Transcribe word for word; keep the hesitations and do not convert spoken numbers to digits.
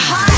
high.